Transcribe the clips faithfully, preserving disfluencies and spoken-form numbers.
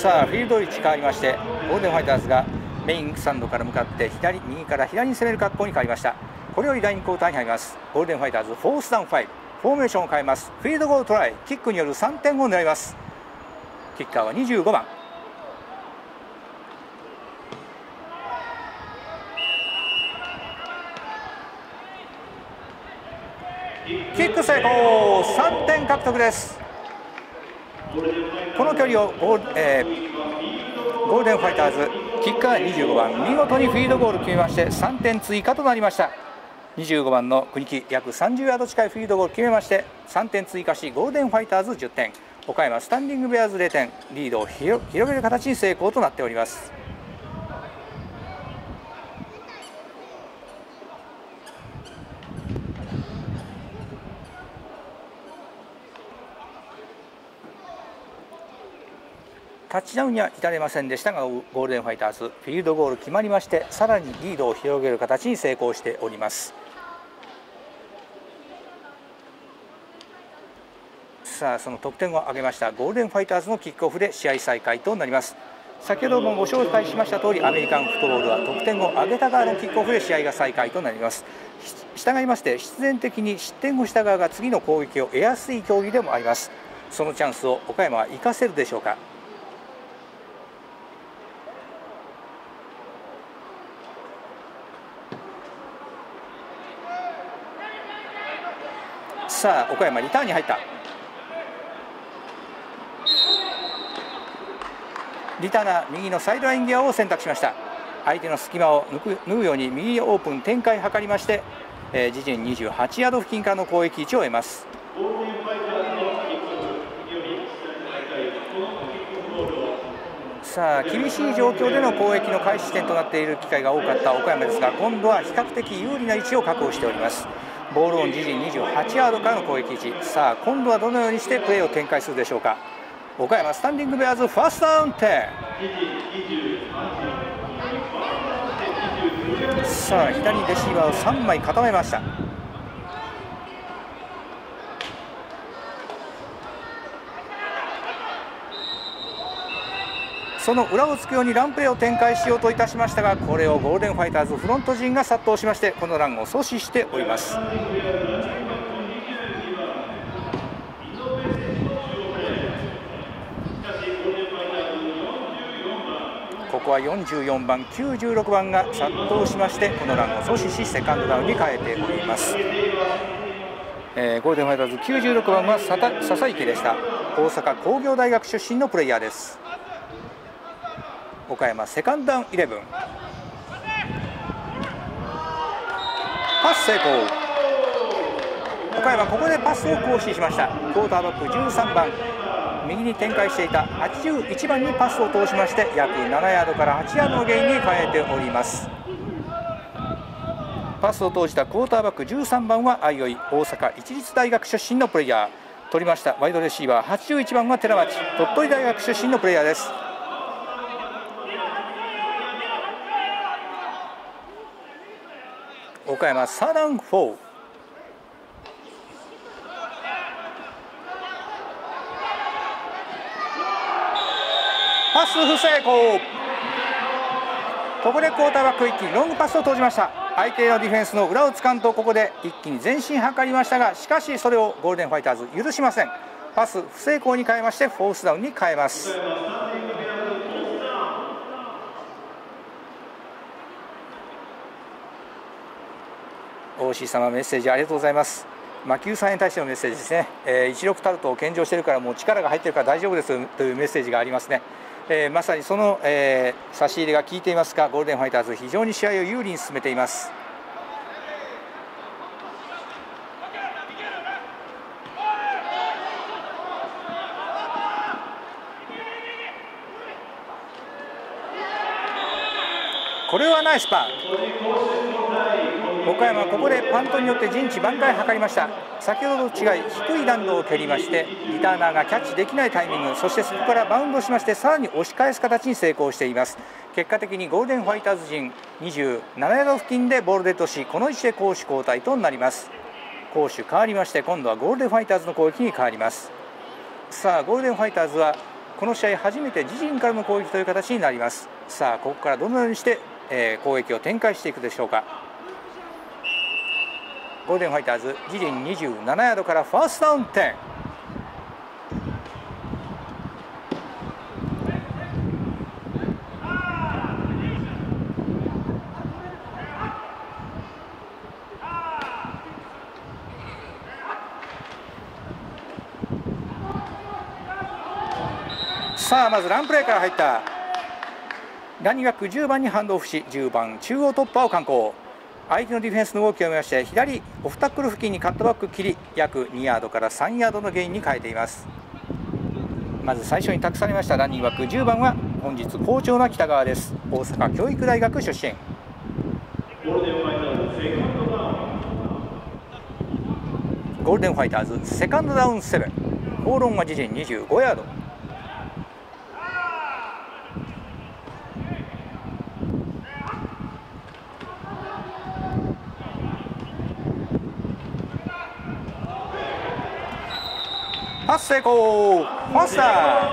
さあフィールド位置変わりまして、オールデンファイターズがメインスタンドから向かって左右から左に攻める格好に変わりました。これよりライン交代に入ります。オールデンファイターズフォースダウンファイブ、フォーメーションを変えます。フィールドゴールトライ、キックによるさんてんを狙います。キッカーはにじゅうごばん。キック成功、さんてん獲得です。この距離をゴ ー,、えー、ゴールデンファイターズキッカーにじゅうごばん、見事にフィールドゴール決めましてさんてん追加となりました。にじゅうごばんの国木、約さんじゅうヤード近いフィールドゴール決めましてさんてん追加し、ゴールデンファイターズじゅってん、岡山スタンディングベアーズゼロてん、リードを広げる形に成功となっております。タッチダウンには至れませんでしたが、ゴールデンファイターズフィールドゴール決まりまして、さらにリードを広げる形に成功しております。さあその得点を挙げましたゴールデンファイターズのキックオフで試合再開となります。先ほどもご紹介しました通り、アメリカンフットボールは得点を挙げた側のキックオフで試合が再開となります。従いまして必然的に失点をした側が次の攻撃を得やすい競技でもあります。そのチャンスを岡山は生かせるでしょうか。さあ岡山リターンに入った。リターナー右のサイドラインギアを選択しました。相手の隙間を抜く縫うように右オープン展開を図りまして、えー、自陣にじゅうはちヤード付近からの攻撃位置を得ます。さあ厳しい状況での攻撃の開始点となっている機会が多かった岡山ですが、今度は比較的有利な位置を確保しております。ボールオン自陣にじゅうはちヤードからの攻撃位置、さあ今度はどのようにしてプレーを展開するでしょうか。岡山スタンディングベアーズファーストダウンテン、さあ左レシーバーをさんまい固めました。その裏をつくようにランプレーを展開しようといたしましたが、これをゴールデンファイターズフロント陣が殺到しまして、このランを阻止しております。ここはよんじゅうよんばん、きゅうじゅうろくばんが殺到しまして、このランを阻止しセカンドダウンに変えております。えー、ゴールデンファイターズきゅうじゅうろくばんは笹池でした。大阪工業大学出身のプレイヤーです。岡山セカンドダウンイレブン、パス成功。岡山ここでパスを行使しました。クォーターバックじゅうさんばん、右に展開していたはちじゅういちばんにパスを通しまして、約ななヤードからはちヤードのゲインに変えております。パスを投じたクォーターバックじゅうさんばんは相生、大阪市立大学出身のプレイヤー。取りましたワイドレシーバーはちじゅういちばんは寺町、鳥取大学出身のプレイヤーです。岡山サーダウンフォー、パス不成功。ここでクォーターバック一気にロングパスを投じました。相手のディフェンスの裏をつかんと、ここで一気に前進図りましたが、しかしそれをゴールデンファイターズ許しません。パス不成功に変えましてフォースダウンに変えます。オーシー 様メッセージありがとうございます。魔球さんに対してのメッセージですね。えー、一力タルトを献上しているからもう力が入っているから大丈夫ですというメッセージがありますね。えー、まさにその、えー、差し入れが効いていますが、ゴールデンファイターズ非常に試合を有利に進めています。これはナイスパー。岡山ここでパントによって陣地挽回を図りました。先ほどと違い低い弾道を蹴りまして、リターナーがキャッチできないタイミング、そしてそこからバウンドしましてさらに押し返す形に成功しています。結果的にゴールデンファイターズ陣にじゅうななヤード付近でボールデッドし、この位置で攻守交代となります。攻守変わりまして、今度はゴールデンファイターズの攻撃に変わります。さあゴールデンファイターズはこの試合初めて自陣からの攻撃という形になります。さあここからどのようにして、えー、攻撃を展開していくでしょうか。ゴールデンファイターズ自陣にじゅうななヤードからファーストダウン点。さあまずランプレーから入ったランニングバックじゅうばんにハンドオフし、じゅうばん中央突破を敢行。相手のディフェンスの動きを見まして左オフタックル付近にカットバック切り、約にヤードからさんヤードのゲインに変えています。まず最初に託されましたランニングバックじゅうばんは本日好調な北川です。大阪教育大学出身。ゴールデンファイターズセカンドダウン。ゴールデンファイターズセカンドダウンなな。ボールオンは自陣にじゅうごヤード。パス成功。パスだ。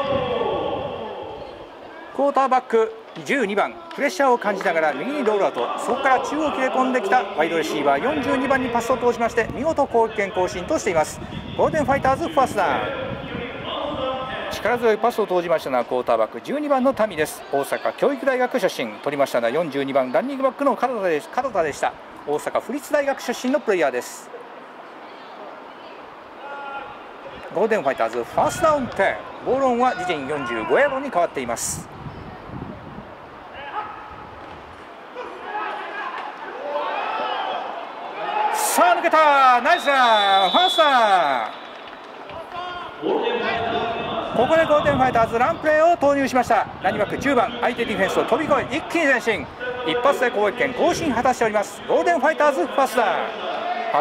クォーターバックじゅうにばんプレッシャーを感じながら右にロールアウト、そこから中央切れ込んできたワイドレシーバーよんじゅうにばんにパスを通しまして見事攻撃権更新としています。ゴールデンファイターズファースダウン。力強いパスを投じましたのはクォーターバックじゅうにばんの民です。大阪教育大学出身。取りましたのはよんじゅうにばんランニングバックの角田でした。大阪府立大学出身のプレイヤーです。ゴールデンファイターズファーストダウン点。ボールオンは自陣よんじゅうごヤードに変わっています。さあ抜けた。ナイスラン。ファースダウン。ここでゴールデンファイターズランプレーを投入しました。ランニングバックじゅうばん相手ディフェンスを飛び越え一気に前進、一発で攻撃権更新果たしております。ゴールデンファイターズファースダウン。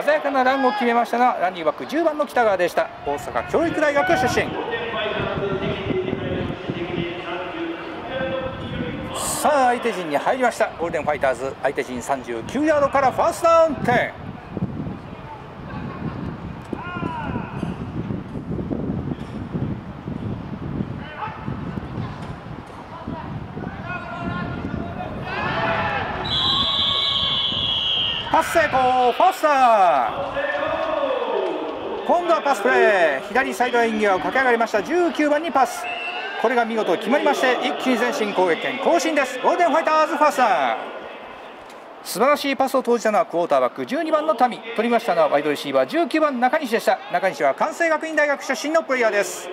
鮮やかなランを決めましたがランニングバックじゅうばんの北川でした。大阪教育大学出身。さあ相手陣に入りましたゴールデンファイターズ。相手陣さんじゅうきゅうヤードからファーストダウン点。パス成功。パスだ。今度はパスプレー。左サイドライン際を駆け上がりましたじゅうきゅうばんにパス、これが見事決まりまして一気に前進、攻撃権更新です。ゴールデンファイターズファースター。素晴らしいパスを投じたのはクォーターバックじゅうにばんの民。取りましたのはワイドレシーバーじゅうきゅうばん中西でした。中西は関西学院大学出身のプレイヤーです。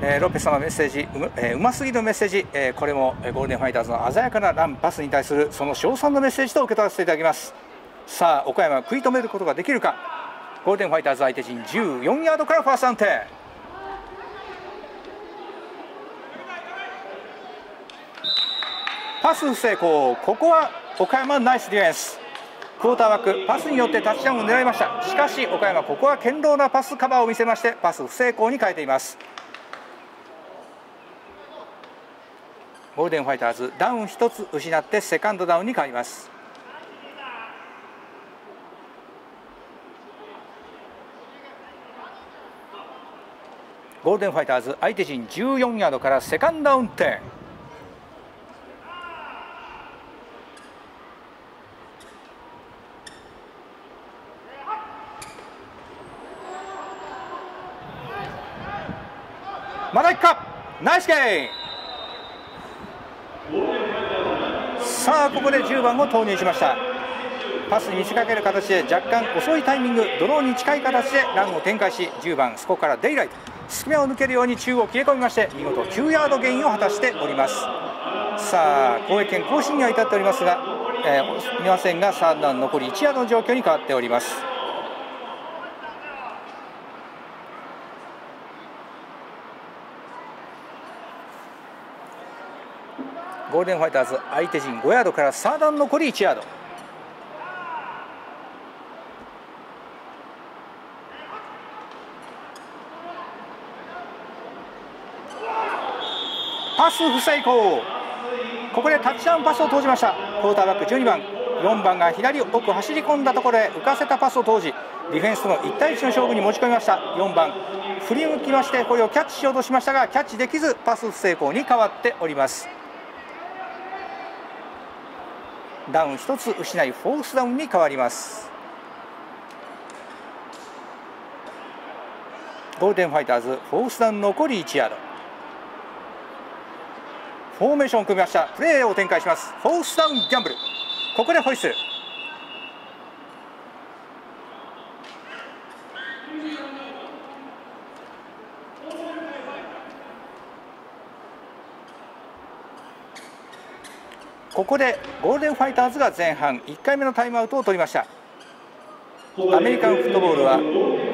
えー、ロペス様のメッセージ、 う,、えー、うますぎのメッセージ、えー、これもゴールデンファイターズの鮮やかなランパスに対するその称賛のメッセージと受け取らせていただきます。さあ岡山は食い止めることができるか。ゴールデンファイターズ相手陣じゅうよんヤードからファーストダウン点。パス不成功。ここは岡山ナイスディフェンス。クォーターバックパスによってタッチダウンを狙いました。しかし岡山ここは堅牢なパスカバーを見せましてパス不成功に変えています。ゴールデンファイターズダウンひとつ失ってセカンドダウンに変わります。ゴールデンファイターズ相手陣じゅうよんヤードからセカンドダウン点。まだいくか。ナイスゲーム。さあここでじゅうばんを投入しました。パスに見せかける形で若干遅いタイミング、ドローに近い形でランを展開し、じゅうばんそこからデイライト隙間を抜けるように中央を切れ込みまして見事きゅうヤードゲインを果たしております。さあ攻撃権更新には至っておりますが、えー、見ませんがサードダウン残りいちヤードの状況に変わっております。ゴールデンファイターズ相手陣ごヤードからサードダウン残りいちヤード。パス不成功。ここでタッチダウンパスを投じました。クォーターバックじゅうにばんよんばんが左奥走り込んだところへ浮かせたパスを投じ、ディフェンスとのいち対いちの勝負に持ち込みました。よんばん振り向きまして、これをキャッチしようとしましたが、キャッチできずパス不成功に変わっております。ダウンひとつ失いフォースダウンに変わります。ゴールデンファイターズフォースダウン残りいちヤード、フォーメーションを組みました。プレーを展開します。フォースダウンギャンブル、ここでホイッスル。ここでゴールデンファイターズが前半いっかいめのタイムアウトを取りました。アメリカンフットボールは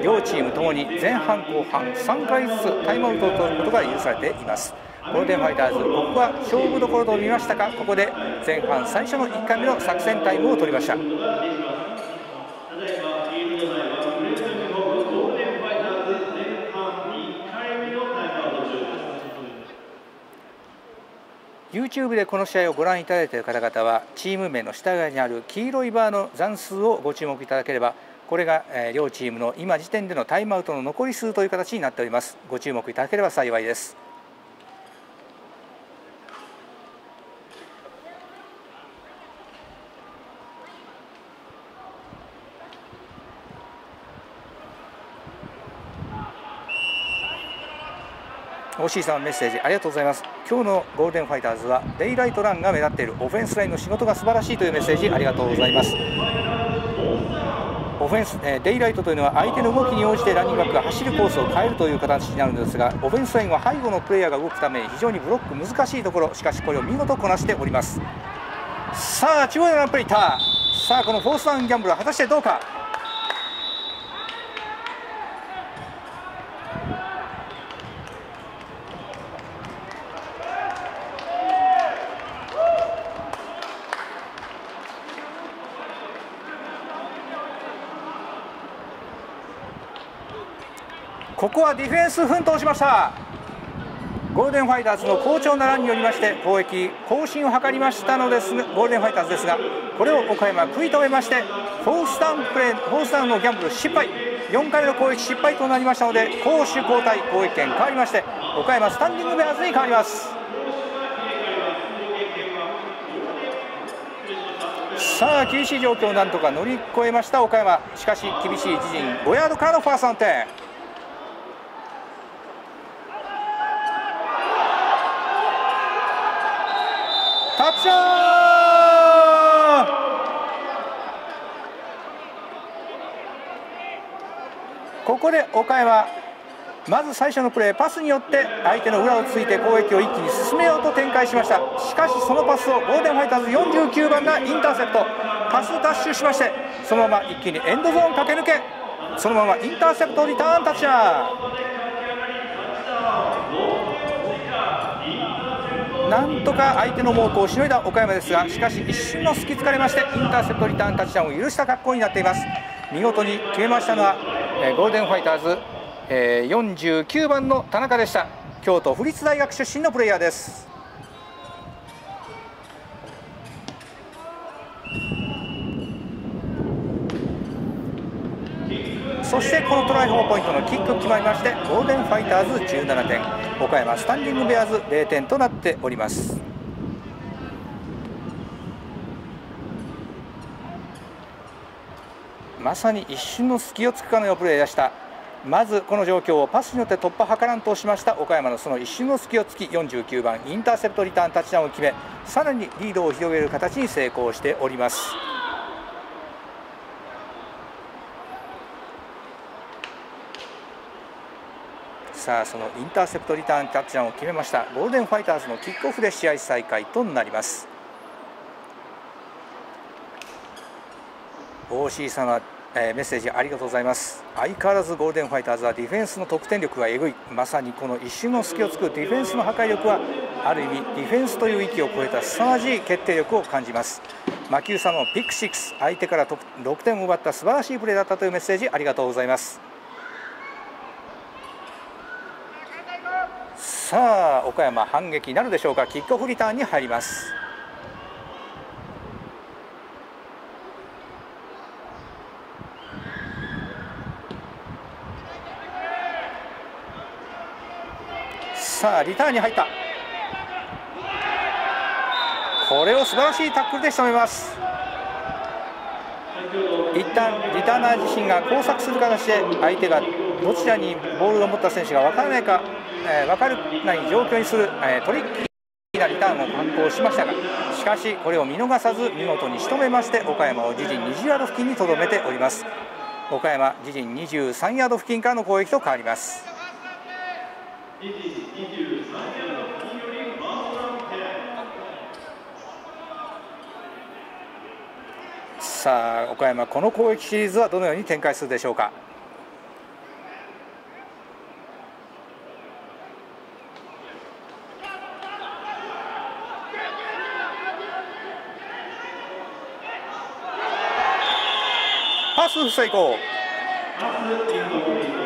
両チームともに前半後半さんかいずつタイムアウトを取ることが許されています。ゴールデンファイターズ、ここは勝負どころと見ましたが、ここで前半最初のいっかいめの作戦タイムを取りました。YouTube でこの試合をご覧いただいている方々は、チーム名の下側にある黄色いバーの残数をご注目いただければ、これが両チームの今時点でのタイムアウトの残り数という形になっております。ご注目いただければ幸いです。おしいさんメッセージありがとうございます。今日のゴールデンファイターズはデイライトランが目立っている、オフェンスラインの仕事が素晴らしいというメッセージありがとうございます。オフェンスデイライトというのは相手の動きに応じてランニングバックが走るコースを変えるという形になるのですが、オフェンスラインは背後のプレイヤーが動くため非常にブロック難しいところ、しかしこれを見事こなしております。さあ中央のランプレイター、さあこのフォースダウンギャンブルは果たしてどうか。ここはディフェンス奮闘しました。ゴールデンファイターズの好調なランによりまして攻撃更新を図りましたのですが、ゴールデンファイターズですが、これを岡山食い止めまして、フォースダウンプレー、フォースダウンのギャンブル失敗、よんかいめの攻撃失敗となりましたので攻守交代、攻撃権変わりまして岡山スタンディングベアーズに変わります。さあ厳しい状況をなんとか乗り越えました岡山、しかし厳しい自陣ごヤードからのファーストアンテン、タッチダウン。ここで岡山、まず最初のプレーパスによって相手の裏をついて攻撃を一気に進めようと展開しました。しかしそのパスをゴールデンファイターズよんじゅうきゅうばんがインターセプト、パスダッシュしまして、そのまま一気にエンドゾーン駆け抜け、そのままインターセプトリターンタッチダウン。なんとか相手の猛攻をしのいだ岡山ですが、しかし一瞬の隙つかれましてインターセプトリターンタッチダウンを許した格好になっています。見事に決めましたのは、えー、ゴールデンファイターズ、えー、よんじゅうきゅうばんの田中でした。京都府立大学出身のプレイヤーです。そしてこのトライフォーポイントのキック決まりまして、ゴールデンファイターズじゅうななてん、岡山スタンディングベアーズぜろてんとなっております。まさに一瞬の隙をつくかのようなプレーでした。まずこの状況をパスによって突破を図らんとしました岡山のその一瞬の隙をつき、よんじゅうきゅうばんインターセプトリターンタッチダウンを決め、さらにリードを広げる形に成功しております。さあそのインターセプトリターンタッチダウンを決めましたゴールデンファイターズのキックオフで試合再開となります。 オーシー さんは、えー、メッセージありがとうございます。相変わらずゴールデンファイターズはディフェンスの得点力がえぐい、まさにこの一瞬の隙を突くディフェンスの破壊力はある意味ディフェンスという域を超えた凄まじい決定力を感じます。魔球さんのピックろく、相手からろくてんを奪った素晴らしいプレーだったというメッセージありがとうございます。さあ岡山反撃なるでしょうか。キックオフリターンに入ります。さあリターンに入った。これを素晴らしいタックルで仕留めます。一旦リターナー自身が交錯する形で相手がどちらにボールを持った選手が分からないか、えー、分からない状況にする、えー、トリッキーなリターンを敢行しましたが、しかしこれを見逃さず見事に仕留めまして、岡山を自陣にじゅうヤード付近にとどめております。岡山自陣にじゅうさんヤード付近からの攻撃と変わります。さあ岡山、この攻撃シリーズはどのように展開するでしょうか。パス不成功。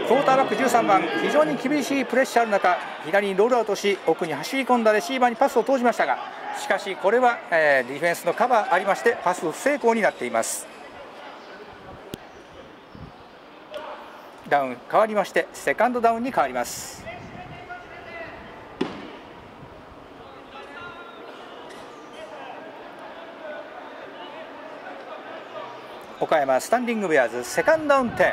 クォーターバックじゅうさんばん、非常に厳しいプレッシャーの中、左にロールアウトし奥に走り込んだレシーバーにパスを投じましたが、しかしこれは、えー、ディフェンスのカバーありましてパス不成功になっています。ダウン変わりましてセカンドダウンに変わります。岡山スタンディングベアーズ、セカンドダウン点。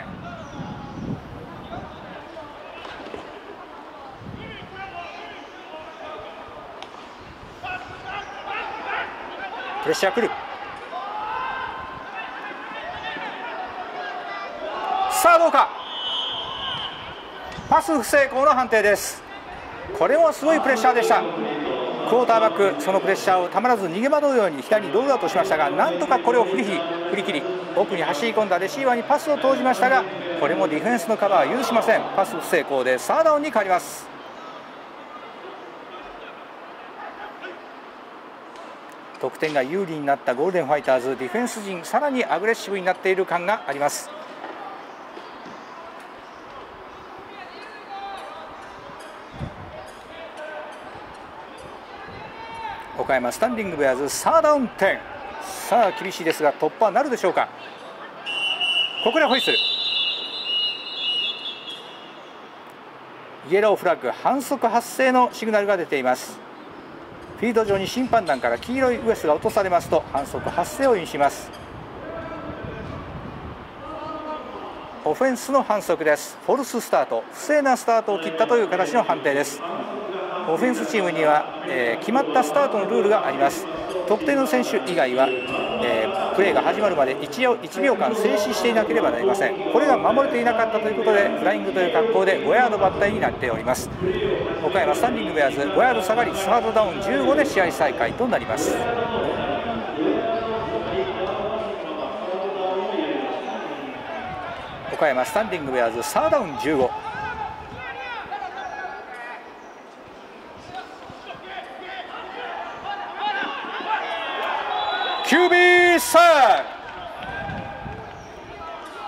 プレッシャー来る。さあどうか、パス不成功の判定です。これもすごいプレッシャーでした。クォーターバック、そのプレッシャーをたまらず逃げ惑うように左にロールアウトしましたが、なんとかこれを振り振り切り、奥に走り込んだレシーバーにパスを投じましたが、これもディフェンスのカバーは許しません。パス不成功でサードダウンに変わります。得点が有利になったゴールデンファイターズ、ディフェンス陣さらにアグレッシブになっている感があります。岡山スタンディングベアーズ、サードダウン点。さあ厳しいですが突破なるでしょうか。ここでホイッスル、イエローフラッグ、反則発生のシグナルが出ています。フィールド上に審判団から黄色いウエストが落とされますと反則発生を意味します。オフェンスの反則です。フォルススタート、不正なスタートを切ったという形の判定です。オフェンスチームには、えー、決まったスタートのルールがあります。特定の選手以外は、えー、プレーが始まるまで 1, 1秒間静止していなければなりません。これが守れていなかったということでフライングという格好でごヤード抜体になっております。岡山スタンディングベアーズ、ごヤード下がりサードダウンじゅうごで試合再開となります。岡山スタンディングベアーズ、サードダウンじゅうご。キュービー サー。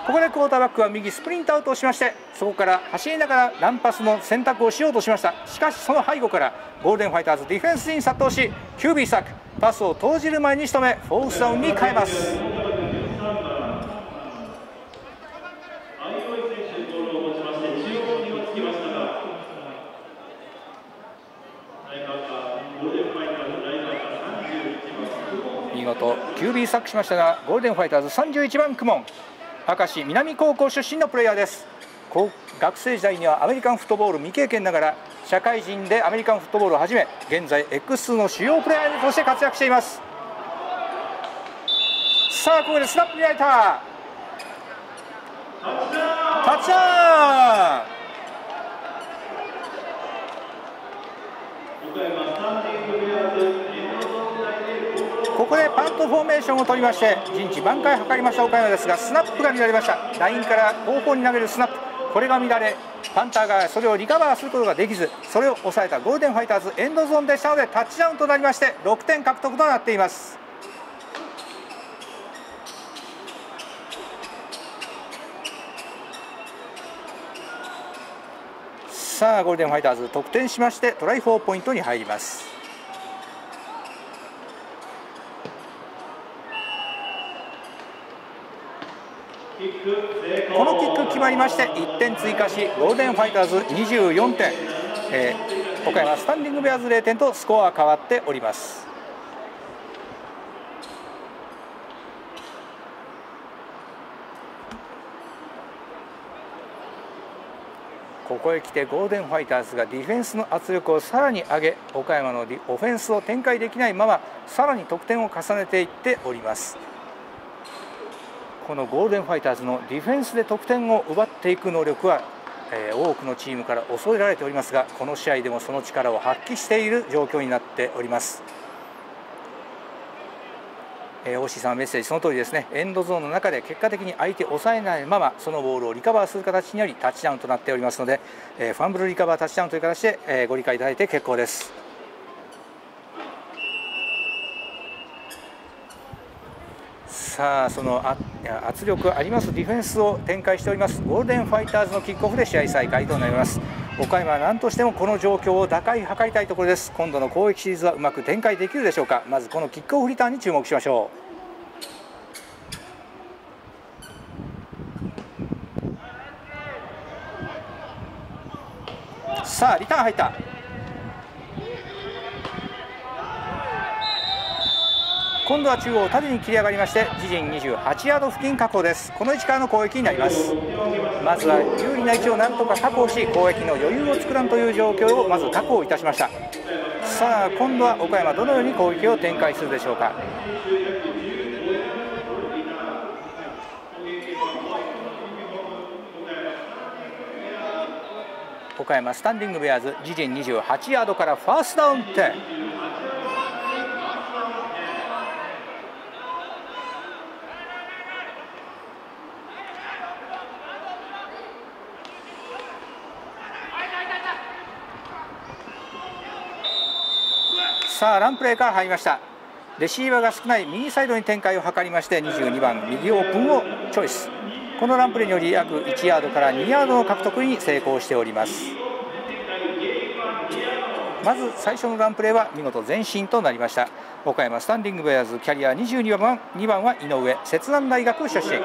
ここでクォーターバックは右スプリントアウトをしまして、そこから走りながらランパスの選択をしようとしました。しかしその背後からゴールデンファイターズディフェンスに殺到し、 キュービー サーク、パスを投じる前に仕留めフォースダウンに変えます。キュービー サックしましたが、ゴールデンファイターズさんじゅういちばんクモン、明石南高校出身のプレイヤーです。学生時代にはアメリカンフットボール未経験ながら社会人でアメリカンフットボールを始め、現在 エックスツー の主要プレイヤーとして活躍しています。さあここでスナップに入った、タッチダウン。ここでパントフォーメーションを取りまして陣地挽回を図りました岡山ですが、スナップが乱れました。ラインから後方に投げるスナップ、これが乱れ、パンターがそれをリカバーすることができず、それを抑えたゴールデンファイターズ、エンドゾーンでしたのでタッチダウンとなりましてろくてん獲得となっています。さあゴールデンファイターズ得点しましてトライフォーポイントに入ります。このキック決まりましていってん追加し、ゴールデンファイターズにじゅうよんてん、えー、岡山スタンディングベアーズゼロてんとスコアは変わっております。ここへ来てゴールデンファイターズがディフェンスの圧力をさらに上げ、岡山のオフェンスを展開できないままさらに得点を重ねていっております。このゴールデンファイターズのディフェンスで得点を奪っていく能力は、えー、多くのチームから恐れられておりますが、この試合でもその力を発揮している状況になっております。えー、オーシー さんメッセージその通りですね。エンドゾーンの中で結果的に相手を抑えないままそのボールをリカバーする形によりタッチダウンとなっておりますので、えー、ファンブルリカバータッチダウンという形で、えー、ご理解いただいて結構です。さあ、その圧力ありますディフェンスを展開しておりますゴールデンファイターズのキックオフで試合再開となります。岡山は何としてもこの状況を打開図りたいところです。今度の攻撃シリーズはうまく展開できるでしょうか。まずこのキックオフリターンに注目しましょう。さあ、リターン入った。今度は中央を縦に切り上がりまして自陣にじゅうはちヤード付近確保です。この位置からの攻撃になります。まずは有利な位置をなんとか確保し、攻撃の余裕を作らんという状況をまず確保いたしました。さあ、今度は岡山どのように攻撃を展開するでしょうか。岡山スタンディングベアーズ自陣にじゅうはちヤードからファーストダウン点。さあ、ランプレーから入りました。レシーバーが少ない右サイドに展開を図りまして、にじゅうにばん右オープンをチョイス。このランプレーにより約いちヤードからにヤードの獲得に成功しております。まず最初のランプレーは見事前進となりました。岡山スタンディングベアーズキャリアにじゅうにばんにばんは井上、摂南大学出身。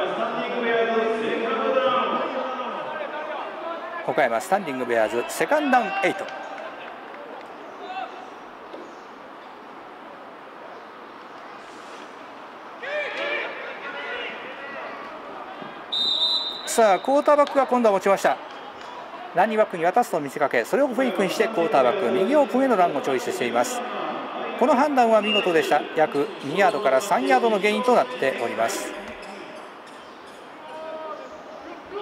岡山スタンディングベアーズセカンドダウンはち。さあ、クォーターバックが今度は持ちました。ランニングバックに渡すと見せかけ、それをフェイクにしてクォーターバック右オープンへのランをチョイスしています。この判断は見事でした。約にヤードからさんヤードのゲインとなっております。キ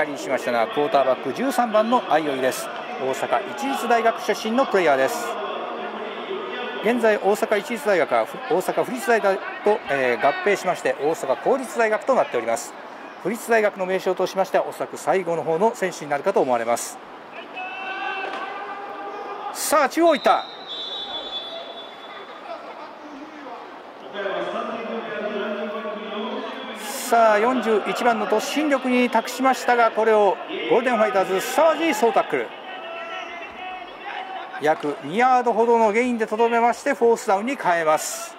ャリーしましたのはクォーターバックじゅうさんばんの相生です。大阪一律大学出身のプレイヤーです。現在大阪一律大学は大阪府立大学と、えー、合併しまして大阪公立大学となっております。府立大学の名称としましてはおそらく最後の方の選手になるかと思われます。さあ、中央いった。さあ、よんじゅういちばんの突進力に託しましたが、これをゴールデンファイターズすさまじい総タックル。約にヤードほどのゲインでとどめまして、フォースダウンに変えます。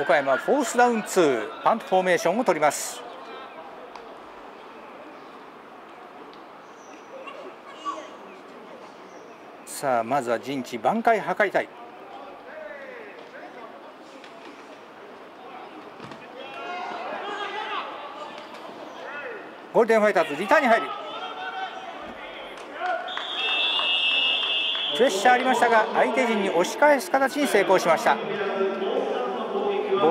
岡山フォースダウンにパントフォーメーションを取ります。さあ、まずは陣地挽回図りたい。ゴールデンファイターズリターンに入る。プレッシャーありましたが相手陣に押し返す形に成功しました。ボー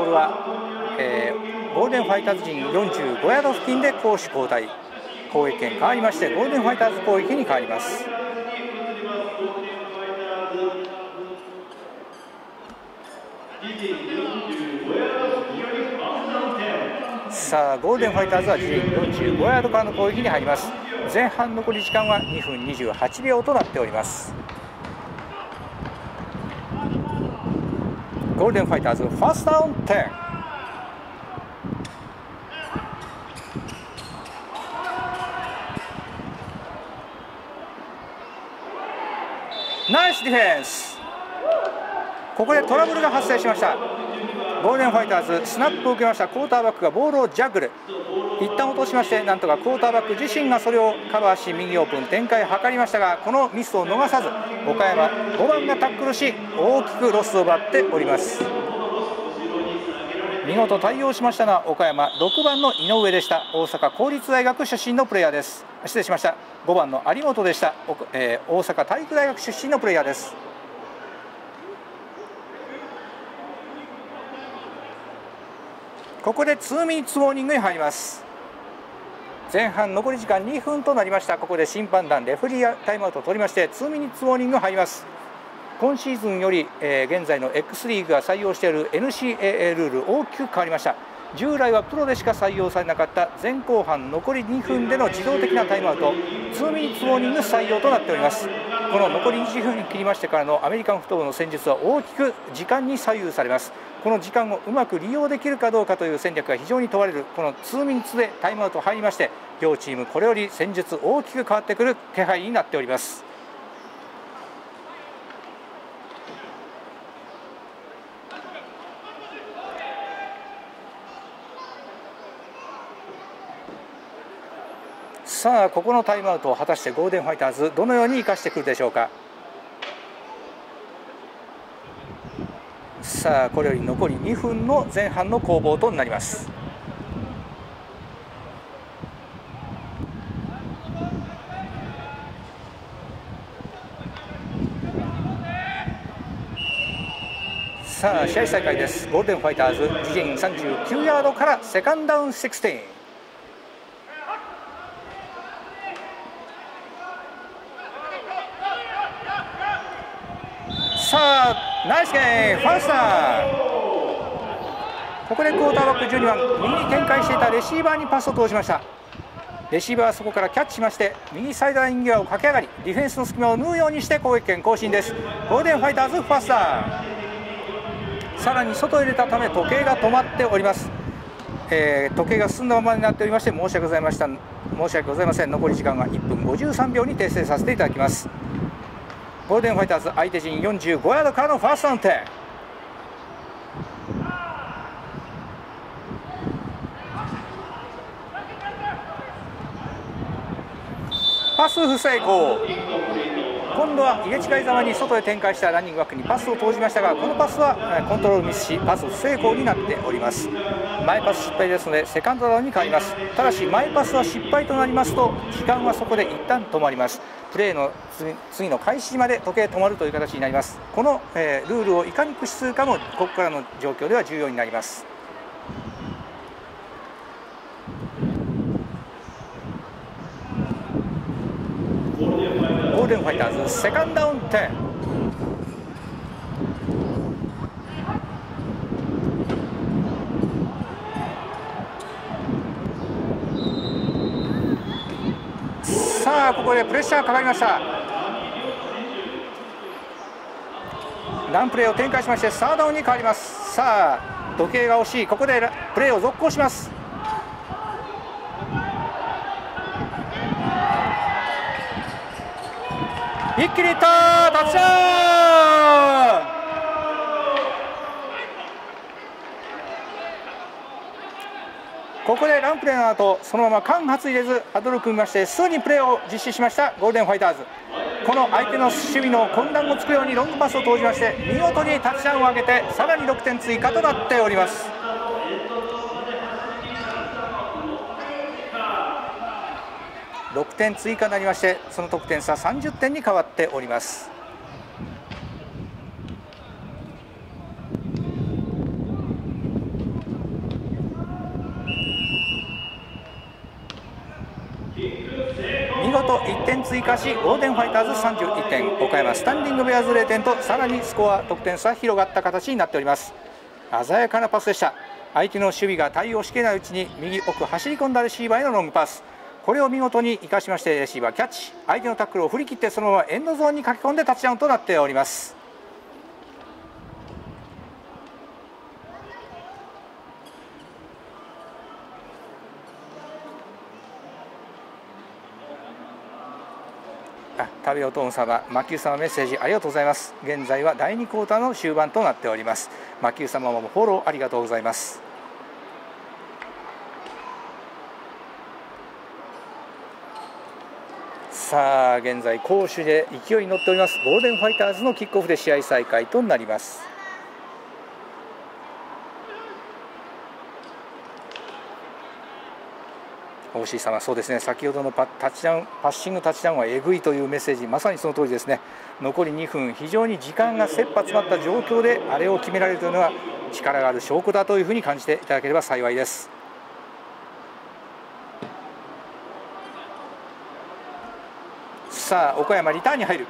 ルは、えー、ゴールデンファイターズ陣よんじゅうごヤード付近で攻守交代、攻撃権変わりましてゴールデンファイターズ攻撃に変わります。さあ、ゴールデンファイターズは自陣よんじゅうごヤードからの攻撃に入ります。前半残り時間はにふんにじゅうはちびょうとなっております。ゴールデンファイターズファーストダウンじゅう。ナイスディフェンス。ここでトラブルが発生しました。ゴールデンファイターズ、スナップを受けましたクォーターバックがボールをジャグル、一旦落としまして、なんとかクォーターバック自身がそれをカバーし右オープン展開を図りましたが、このミスを逃さず岡山ごばんがタックルし大きくロスを奪っております。見事対応しましたのは岡山ろくばんの井上でした。大阪公立大学出身のプレイヤーです。失礼しました、ごばんの有本でした。えー、大阪体育大学出身のプレイヤーです。ここでにミニッツウォーニングに入ります。前半残り時間にふんとなりました。ここで審判団レフリータイムアウトを取りましてにミニッツウォーニング入ります。今シーズンより、えー、現在の エックス リーグが採用している エヌシーエーエー ルール大きく変わりました。従来はプロでしか採用されなかった前後半残りにふんでの自動的なタイムアウトにミニッツウォーニング採用となっております。この残りいちふん切りましてからのアメリカンフットボールの戦術は大きく時間に左右されます。この時間をうまく利用できるかどうかという戦略が非常に問われるこのにミニッツでタイムアウト入りまして、両チームこれより戦術大きく変わってくる気配になっております。さあ、ここのタイムアウトを果たしてゴールデンファイターズどのように生かしてくるでしょうか。さあ、これより残りにふんの前半の攻防となります。さあ、試合再開です。ゴールデンファイターズ自陣さんじゅうきゅうヤードからセカンドダウンじゅうろく。さあ、ナイスゲーム、ファースター。ここでクォーターバックじゅうにばん、右に展開していたレシーバーにパスを通しました。レシーバーはそこからキャッチしまして、右サイドライン際を駆け上がりディフェンスの隙間を縫うようにして攻撃権更新です。ゴールデンファイターズファースター、さらに外を入れたため時計が止まっております。えー、時計が進んだままになっておりまして、申し訳ございました申し訳ございません。残り時間はいっぷんごじゅうさんびょうに訂正させていただきます。ゴールデンファイターズ相手陣よんじゅうごヤードからのファーストアンテ。パス不成功。今度は入れ違いざまに外へ展開したランニングバックにパスを投じましたが、このパスはコントロールミスしパス不成功になっております。前パス失敗ですのでセカンドダウンに変わります。ただし前パスは失敗となりますと時間はそこで一旦止まります。プレーの次の開始まで時計止まるという形になります。この、えー、ルールをいかに駆使するかもここからの状況では重要になります。ゴールデンファイターズセカンドダウンじゅう。さあ、ここでプレッシャーがかかりました。ランプレーを展開しましてサードダウンに変わります。さあ、時計が惜しい。ここでプレーを続行します。一気にいった、タッチダウン。ここでランプレーの後、そのまま間髪入れずハドル組みましてすぐにプレーを実施しましたゴールデンファイターズ。この相手の守備の混乱をつくようにロングパスを投じまして、見事にタッチダウンを上げてさらにろくてん追加となっております。ろくてん追加になりまして、その得点差さんじゅってんに変わっております。見事いってん追加し、ゴールデンファイターズさんじゅういってん、岡山スタンディングベアーズれいてんと、さらにスコア得点差広がった形になっております。鮮やかなパスでした。相手の守備が対応しきれないうちに右奥走り込んだレシーバーへのロングパス、これを見事に生かしましてレシーバーキャッチ、相手のタックルを振り切ってそのままエンドゾーンに駆け込んでタッチダウンとなっております。あ、食べおとん様、魔球様メッセージありがとうございます。現在はだいにクォーターの終盤となっております。魔球様もフォローありがとうございます。さあ現在攻守で勢いに乗っておりますゴールデンファイターズのキックオフで試合再開となります。オーシー 様、そうですね、先ほどのパッチダウン、パッシングタッチダウンはえぐいというメッセージ、まさにその通りですね。残りにふん、非常に時間が切羽詰まった状況であれを決められるというのは力がある証拠だというふうに感じていただければ幸いです。さあ岡山リターンに入る。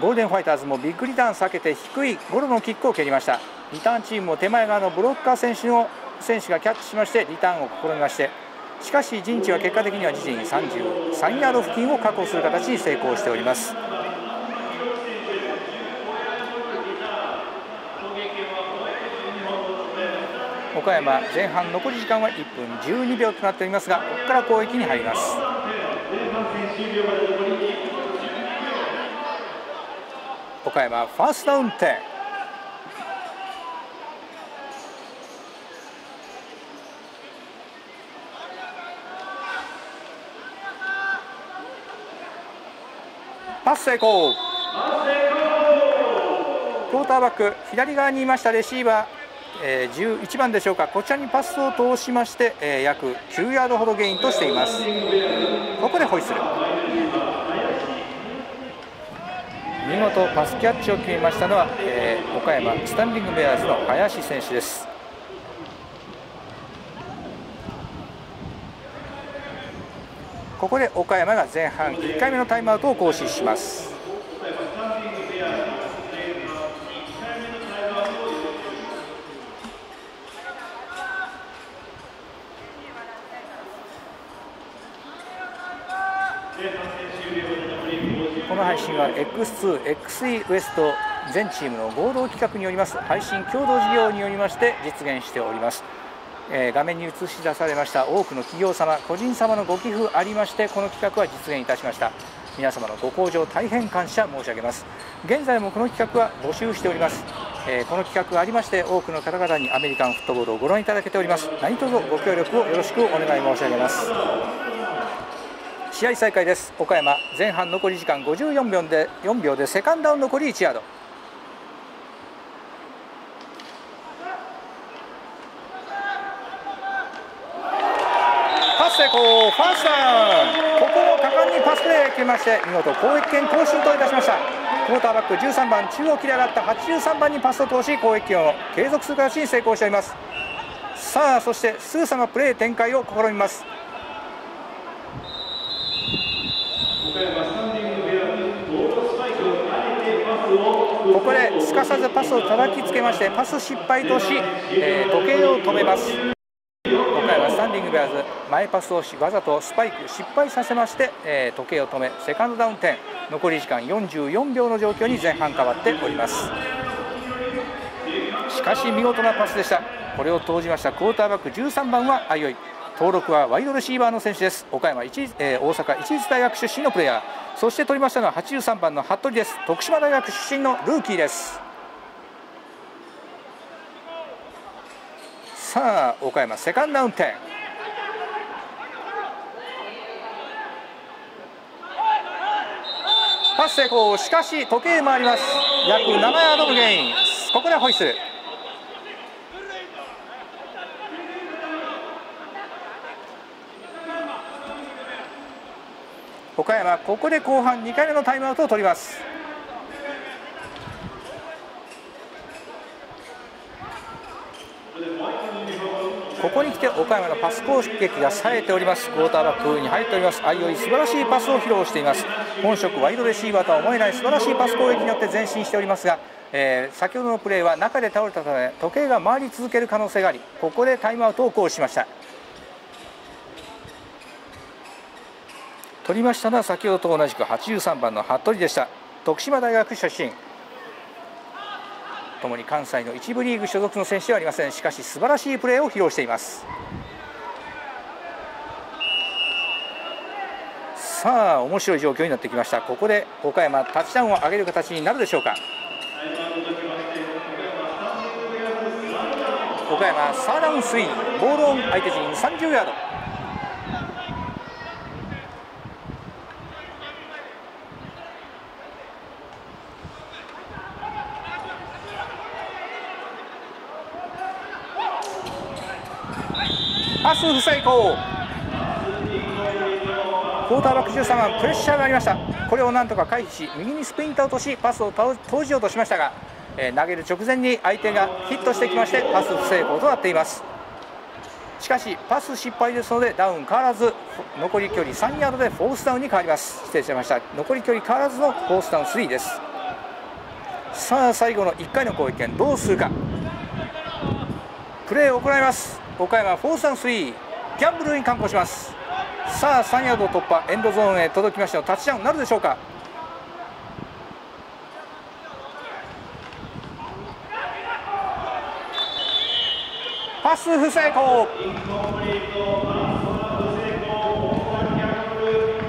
ゴールデンファイターズもビッグリターン避けて低いゴロのキックを蹴りました。リターンチームも手前側のブロッカー選手の選手がキャッチしましてリターンを試みまして、しかし陣地は結果的には自陣さんじゅうさんヤード付近を確保する形に成功しております。岡山前半残り時間はいっぷんじゅうにびょうとなっておりますが、ここから攻撃に入ります。岡山ファーストダウン点。パス成功。クォーターバック左側にいましたレシーバーじゅういちばんでしょうか、こちらにパスを通しまして、えー、約きゅうヤードほどゲインとしています。ここでホイッスル、見事パスキャッチを決めましたのは、えー、岡山スタンディングベアーズの林選手です。ここで岡山が前半いっかいめのタイムアウトを行使します。この配信は エックスツー、エックスイー ウエスト全チームの合同企画によります配信共同事業によりまして実現しております。えー、画面に映し出されました多くの企業様、個人様のご寄付ありましてこの企画は実現いたしました。皆様のご向上大変感謝申し上げます。現在もこの企画は募集しております。えー、この企画がありまして多くの方々にアメリカンフットボールをご覧いただけております。何卒ご協力をよろしくお願い申し上げます。試合再開です。岡山前半残り時間ごじゅうよんびょうでよんびょうでセカンドダウン残りいちヤード。パス成功、ファーストダウン。ここを果敢にパスプレーを決めまして見事攻撃権更新といたしました。クォーターバックじゅうさんばん中央切り上がったはちじゅうさんばんにパスを通し攻撃権を継続する形に成功しております。さあそしてスーさんがプレー展開を試みます。ここですかさずパスを叩きつけましてパス失敗とし、えー、時計を止めます。今回はスタンディングベアーズ前パスをしわざとスパイク失敗させまして、えー、時計を止めセカンドダウン点。残り時間よんじゅうよんびょうの状況に前半変わっております。しかし見事なパスでした。これを投じましたクォーターバックじゅうさんばんはあいおい。登録はワイドレシーバーの選手です。岡山一、えー、大阪市立大学出身のプレイヤー。そして取りましたのははちじゅうさんばんの服部です。徳島大学出身のルーキーです。さあ岡山セカンドダウン点。パス成功、しかし時計回ります。約ななヤードのゲイン。ここでホイッスル。岡山ここで後半にかいめのタイムアウトを取ります。ここに来て岡山のパス攻撃が冴えております。クォーターバックに入っております相生、素晴らしいパスを披露しています。本職ワイドレシーバーとは思えない素晴らしいパス攻撃によって前進しておりますが、えー、先ほどのプレーは中で倒れたため時計が回り続ける可能性があり、ここでタイムアウトを行使しました。取りましたのは先ほどと同じくはちじゅうさんばんの服部でした。徳島大学出身、ともに関西の一部リーグ所属の選手ではありません。しかし素晴らしいプレーを披露しています。さあ面白い状況になってきました。ここで岡山タッチダウンを上げる形になるでしょうか。岡山サーダウンスイーボールオン相手陣さんじゅうヤード。パス不成功。クォーターバックじゅうさんばんプレッシャーがありました。これをなんとか回避し右にスプリントアウトしパスを投じようとしましたが、えー、投げる直前に相手がヒットしてきましてパス不成功となっています。しかしパス失敗ですのでダウン変わらず、残り距離さんヤードでフォースダウンに変わります。失礼しました。残り距離変わらずのフォースダウンスリーです。さあ最後のいっかいの攻撃権どうするか。プレーを行います。岡山フォースダウンスリー、ギャンブルに敢行します。さあさんヤード突破、エンドゾーンへ届きました。タッチダウンなるでしょうか。パス不成功。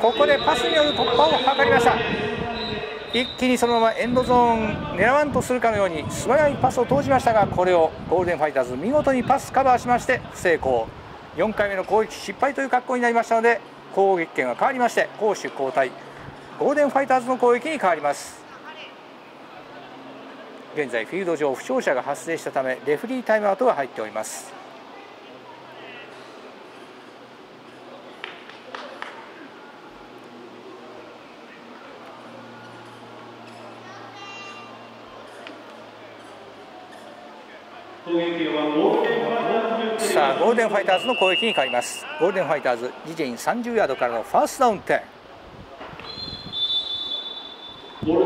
ここでパスによる突破を図りました。一気にそのままエンドゾーン狙わんとするかのように素早いパスを投じましたが、これをゴールデンファイターズ見事にパスカバーしまして不成功。よんかいめの攻撃失敗という格好になりましたので攻撃権が変わりまして攻守交代、ゴールデンファイターズの攻撃に変わります。現在フィールド上負傷者が発生したためレフリータイムアウトが入っております。さあゴールデンファイターズの攻撃に変わります。ゴールデンファイターズ自陣さんじゅうヤードからのファーストダウン点。ゴール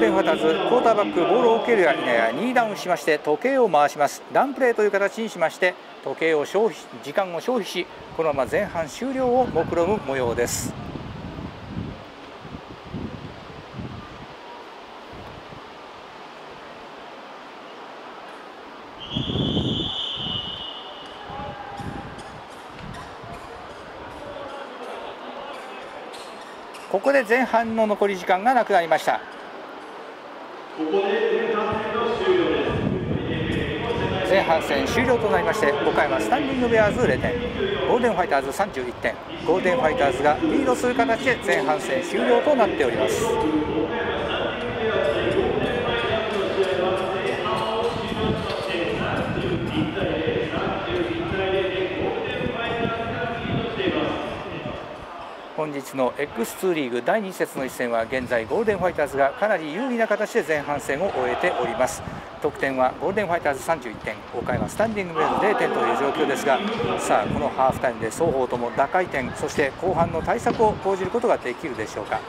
デンファイターズクォーターバックボールを受けるや否やにダウンしまして時計を回します。ランプレーという形にしまして時計を消費時間を消費し、このまま前半終了を目論む模様です。ここで前半の残り時間がなくなりました。前半戦終了となりまして岡山スタンディングベアーズゼロてん、ゴールデンファイターズさんじゅういってん、ゴールデンファイターズがリードする形で前半戦終了となっております。本日の エックスツー リーグだいに節の一戦は現在ゴールデンファイターズがかなり有利な形で前半戦を終えております。得点はゴールデンファイターズさんじゅういってん、岡山スタンディングベアーズゼロてんという状況ですが、さあこのハーフタイムで双方とも打開点、そして後半の対策を講じることができるでしょうか。